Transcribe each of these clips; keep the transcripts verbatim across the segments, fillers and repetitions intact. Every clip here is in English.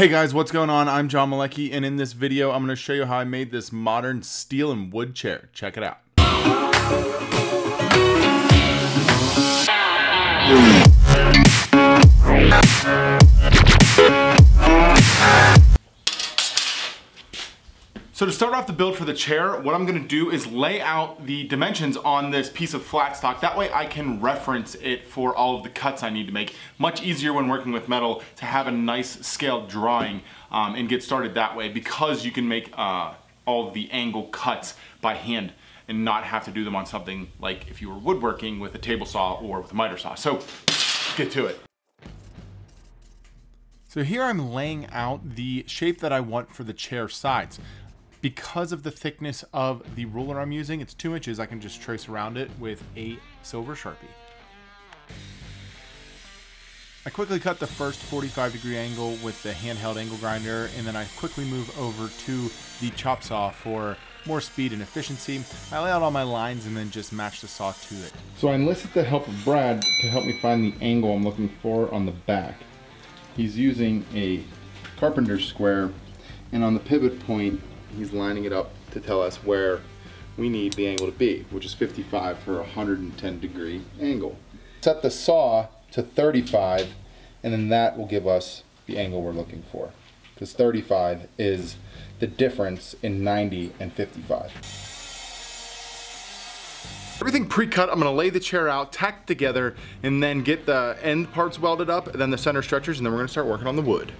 Hey guys, what's going on? I'm John Malecki, and in this video, I'm going to show you how I made this modern steel and wood chair. Check it out. So to start off the build for the chair, what I'm going to do is lay out the dimensions on this piece of flat stock. That way I can reference it for all of the cuts I need to make. Much easier when working with metal to have a nice scaled drawing um, and get started that way, because you can make uh, all of the angle cuts by hand and not have to do them on something like if you were woodworking with a table saw or with a miter saw. So let's get to it. So here I'm laying out the shape that I want for the chair sides. Because of the thickness of the ruler I'm using, it's two inches, I can just trace around it with a silver Sharpie. I quickly cut the first forty-five degree angle with the handheld angle grinder, and then I quickly move over to the chop saw for more speed and efficiency. I lay out all my lines and then just match the saw to it. So I enlisted the help of Brad to help me find the angle I'm looking for on the back. He's using a carpenter's square, and on the pivot point, he's lining it up to tell us where we need the angle to be, which is fifty-five for a one hundred ten degree angle. Set the saw to thirty-five, and then that will give us the angle we're looking for, because thirty-five is the difference in ninety and fifty-five. Everything pre-cut, I'm gonna lay the chair out, tacked together, and then get the end parts welded up, and then the center stretchers, and then we're gonna start working on the wood.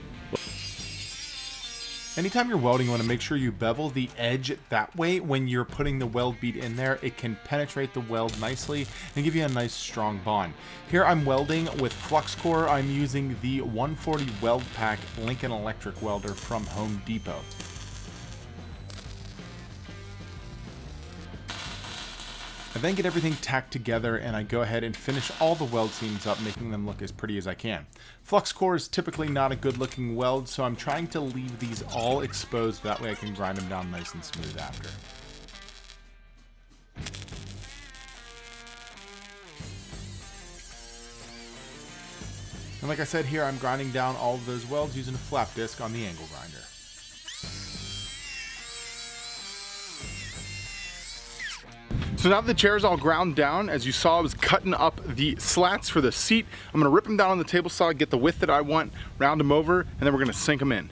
Anytime you're welding, you want to make sure you bevel the edge. That way, when you're putting the weld bead in there, it can penetrate the weld nicely and give you a nice strong bond. Here I'm welding with flux core. I'm using the one forty Weld Pack Lincoln Electric welder from Home Depot. I then get everything tacked together, and I go ahead and finish all the weld seams up, making them look as pretty as I can. Flux core is typically not a good looking weld, so I'm trying to leave these all exposed, that way I can grind them down nice and smooth after. And like I said, here I'm grinding down all of those welds using a flap disc on the angle grinder. So now that the chair is all ground down, as you saw, I was cutting up the slats for the seat. I'm gonna rip them down on the table saw, get the width that I want, round them over, and then we're gonna sink them in.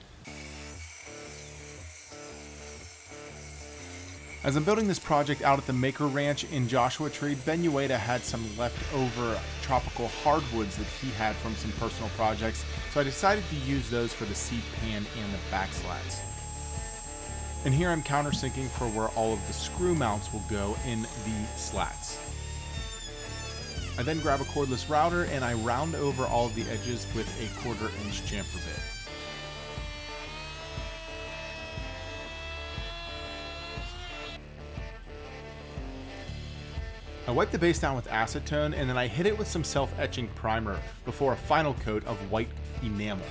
As I'm building this project out at the Maker Ranch in Joshua Tree, Ben Ueda had some leftover tropical hardwoods that he had from some personal projects, so I decided to use those for the seat pan and the back slats. And here I'm countersinking for where all of the screw mounts will go in the slats. I then grab a cordless router and I round over all of the edges with a quarter inch chamfer bit. I wipe the base down with acetone, and then I hit it with some self-etching primer before a final coat of white enamel.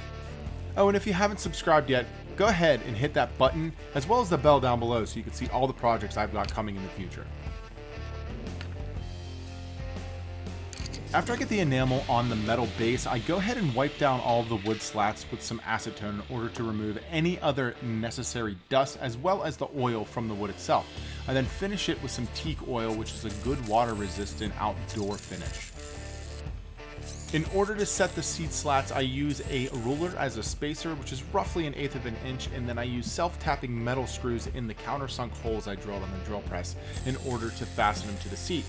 Oh, and if you haven't subscribed yet, go ahead and hit that button as well as the bell down below so you can see all the projects I've got coming in the future. After I get the enamel on the metal base, I go ahead and wipe down all of the wood slats with some acetone in order to remove any other necessary dust as well as the oil from the wood itself. I then finish it with some teak oil, which is a good water-resistant outdoor finish. In order to set the seat slats, I use a ruler as a spacer, which is roughly an eighth of an inch, and then I use self-tapping metal screws in the countersunk holes I drilled on the drill press in order to fasten them to the seat.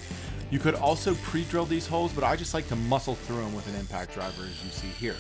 You could also pre-drill these holes, but I just like to muscle through them with an impact driver, as you see here.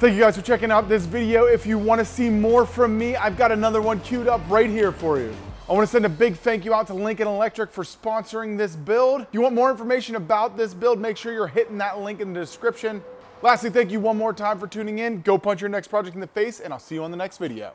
Thank you guys for checking out this video. If you want to see more from me, I've got another one queued up right here for you. I want to send a big thank you out to Lincoln Electric for sponsoring this build. If you want more information about this build, make sure you're hitting that link in the description. Lastly, thank you one more time for tuning in. Go punch your next project in the face, and I'll see you on the next video.